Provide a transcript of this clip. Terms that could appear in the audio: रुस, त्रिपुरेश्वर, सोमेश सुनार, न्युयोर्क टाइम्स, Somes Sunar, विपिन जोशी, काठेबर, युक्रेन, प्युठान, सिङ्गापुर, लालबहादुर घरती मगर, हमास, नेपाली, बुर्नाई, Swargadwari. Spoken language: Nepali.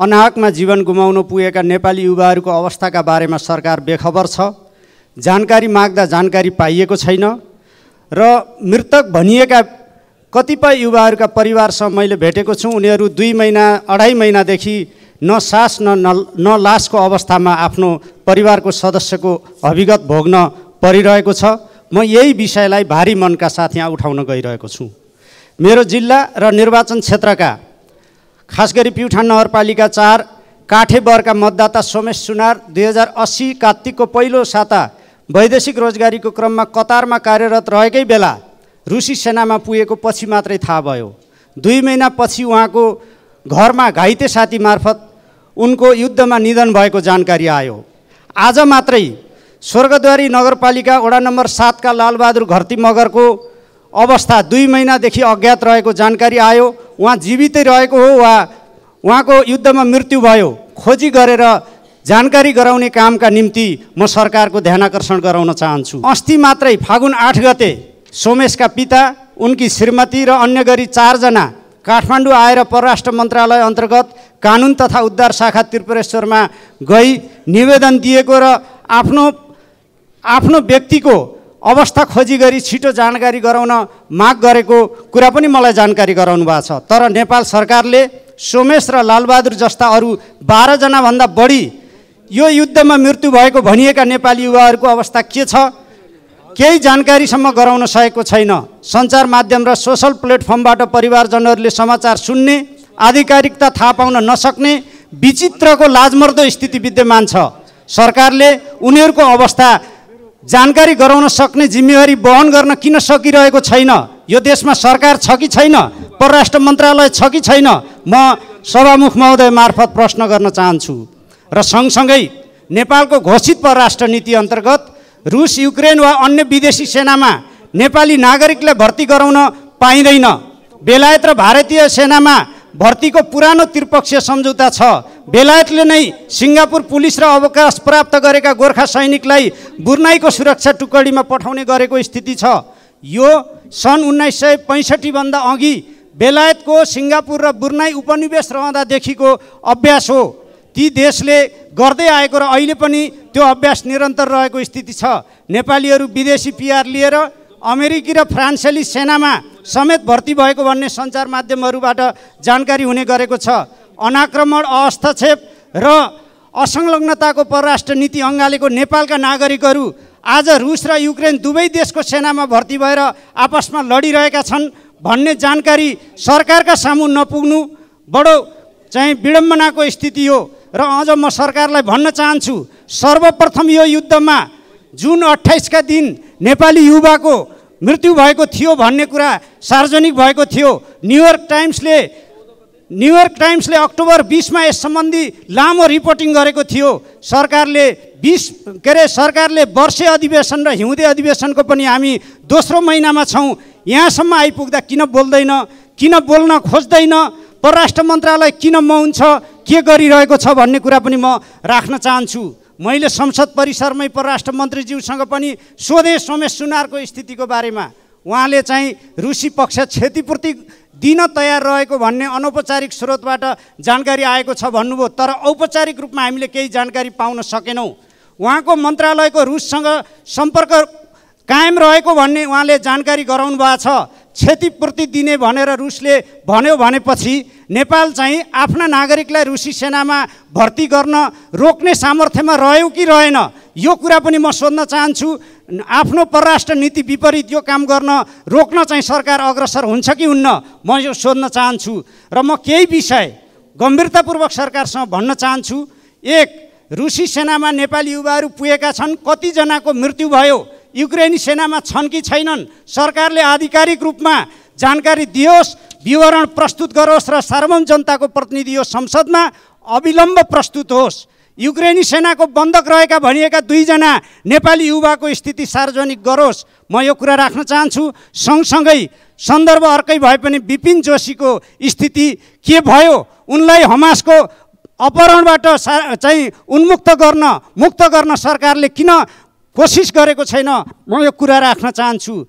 अनाहक में जीवन गुमाउन पुगेका नेपाली युवाहरूको अवस्थाका बारेमा सरकार बेखबर छ। जानकारी माग्दा जानकारी पाइएको छैन र मृतक भनिएका कतिपय युवाहरूका परिवारसँग मैले भेटेको छु। उनीहरू 2 महिना 2.5 महिनादेखि न सास न लासको अवस्थामा आफ्नो परिवारको सदस्यको अभिगत भोग्न परिरहेको छ। म यही विषयलाई भारी मनका साथ यहाँ उठाउन गइरहेको छु। मेरो जिल्ला र निर्वाचन क्षेत्रका खास गरी प्युठान नगरपालिका 4 काठेबरका मतदाता सोमेश सुनार 2080 कार्तिकको पहिलो साता वैदेशिक रोजगारीको क्रममा कतारमा कार्यरत रहेकै बेला रुसी सेनामा पुगेको पछि मात्रै थाहा भयो। 2 महिनापछि उहाँको घरमा घाइते साथी मार्फत उनको युद्धमा निधन भएको जानकारी आयो। आज मात्रै स्वर्गद्वारी नगरपालिका वडा नम्बर 7 का लालबहादुर घरती मगरको अवस्था 2 महिनादेखि अज्ञात रहेको जानकारी आयो। उहाँ जीवितै रहेको हो वा उहाँको युद्धमा मृत्यु भयो। खोजी गरेर जानकारी गराउने कामका निम्ति म सरकारको ध्यानकर्षण गराउन चाहन्छु। अस्ति मात्रै फागुन 8 गते सोमेशका पिता, उनकी श्रीमती र अन्य गरी 4 जना काठमाडौँ आएर परराष्ट्र मन्त्रालय अन्तर्गत कानुन तथा उद्धार शाखा त्रिपुरेश्वरमा गई निवेदन दिएको र आफ्नो व्यक्तिको अवस्था खोजी गरी छिटो जानकारी गराउन माग गरेको कुरा पनि मलाई जानकारी गराउनु भएको छ। तर नेपाल सरकारले सोमेश र लालबहादुर जस्ता अरू 12 जना भन्दा बढी यो युद्धमा मृत्यु भएको भनिएका नेपाली युवाहरूको अवस्था के छ केही जानकारीसम्म गराउन सकेको छैन। सञ्चार माध्यम र सोसल प्लेटफर्मबाट परिवारजनहरूले समाचार सुन्ने, आधिकारिकता थाहा पाउन नसक्ने विचित्रको लाजमर्दो स्थिति विद्यमान छ। सरकारले उनीहरूको अवस्था जानकारी गराउन सक्ने जिम्मेवारी वहन गर्न किन सकिरहेको छैन? यो देशमा सरकार छ कि छैन? परराष्ट्र मन्त्रालय छ कि छैन? म सभामुख महोदय मार्फत प्रश्न गर्न चाहन्छु। र सँगसँगै नेपालको घोषित परराष्ट्र नीति अन्तर्गत रुस–युक्रेन वा अन्य विदेशी सेनामा नेपाली नागरिकलाई भर्ती गराउन पाइँदैन। बेलायत र भारतीय सेनामा भर्तीको पुरानो त्रिपक्षीय सम्झौता छ। बेलायतले नै सिङ्गापुर पुलिस र अवकाश प्राप्त गरेका गोर्खा सैनिकलाई बुर्नाईको सुरक्षा टुकडीमा पठाउने गरेको स्थिति छ। यो सन् 1965 भन्दा अघि बेलायतको सिङ्गापुर र बुर्नाई उपनिवेश रहँदादेखिको अभ्यास हो। ती देशले गर्दै आएको र अहिले पनि त्यो अभ्यास निरन्तर रहेको स्थिति छ। नेपालीहरू विदेशी पिआर लिएर अमेरिकी र फ्रान्सेली सेनामा समेत भर्ती भएको भन्ने सञ्चार माध्यमहरूबाट जानकारी हुने गरेको छ। अनाक्रमण, अहस्तक्षेप र असंलग्नताको परराष्ट्र नीति अँगालेको नेपालका नागरिकहरू आज रुस र युक्रेन दुवै देशको सेनामा भर्ती भएर आपसमा लडिरहेका छन् भन्ने जानकारी सरकारका सामु नपुग्नु बडो चाहिँ विडम्बनाको स्थिति हो। र अझ म सरकारलाई भन्न चाहन्छु, सर्वप्रथम यो युद्धमा जुन 28 का दिन नेपाली युवाको मृत्यु भएको थियो भन्ने कुरा सार्वजनिक भएको थियो। न्युयोर्क टाइम्सले अक्टोबर 20 मा यस सम्बन्धी लामो रिपोर्टिङ गरेको थियो। सरकारले वर्षे अधिवेशन र हिउँदे अधिवेशनको पनि हामी दोस्रो महिनामा छौँ। यहाँसम्म आइपुग्दा किन बोल्दैन, किन बोल्न खोज्दैन, परराष्ट्र मन्त्रालय किन मौन छ, के गरिरहेको छ भन्ने कुरा पनि म राख्न चाहन्छु। मैले संसद परिसरमै परराष्ट्र मन्त्रीज्यूसँग पनि सोधेँ सोमेश सुनारको स्थितिको बारेमा। उहाँले चाहिँ रुसी पक्ष क्षतिपूर्ति दिन तयार रहेको भन्ने अनौपचारिक स्रोतबाट जानकारी आएको छ भन्नुभयो। तर औपचारिक रूपमा हामीले केही जानकारी पाउन सकेनौँ। उहाँको मन्त्रालयको रुससँग सम्पर्क कायम रहेको भन्ने उहाँले जानकारी गराउनु भएको छ। क्षतिपूर्ति दिने भनेर रुसले भन्यो भनेपछि नेपाल चाहिँ आफ्ना नागरिकलाई रुसी सेनामा भर्ती गर्न रोक्ने सामर्थ्यमा रह्यो कि रहेन, यो कुरा पनि म सोध्न चाहन्छु। आफ्नो परराष्ट्र नीति विपरीत यो काम गर्न रोक्न चाहिँ सरकार अग्रसर हुन्छ कि हुन्न, म यो सोध्न चाहन्छु। र म केही विषय गम्भीरतापूर्वक सरकारसँग भन्न चाहन्छु। 1, रुसी सेनामा नेपाली युवाहरू पुगेका छन्, कतिजनाको मृत्यु भयो, युक्रेनी सेनामा छन् कि छैनन्, सरकारले आधिकारिक रूपमा जानकारी दियोस्, विवरण प्रस्तुत गरोस् र सार्वजनिक जनताको प्रतिनिधि यो संसदमा अविलम्ब प्रस्तुत होस्। युक्रेनी सेनाको बन्धक रहेका भनिएका 2 जना नेपाली युवाको स्थिति सार्वजनिक गरोस्, म यो कुरा राख्न चाहन्छु। सँगसँगै सन्दर्भ अर्कै भए पनि विपिन जोशीको स्थिति के भयो, उनलाई हमासको अपहरणबाट चाहिँ मुक्त गर्न सरकारले किन कोसिस गरेको छैन, म यो कुरा राख्न चाहन्छु।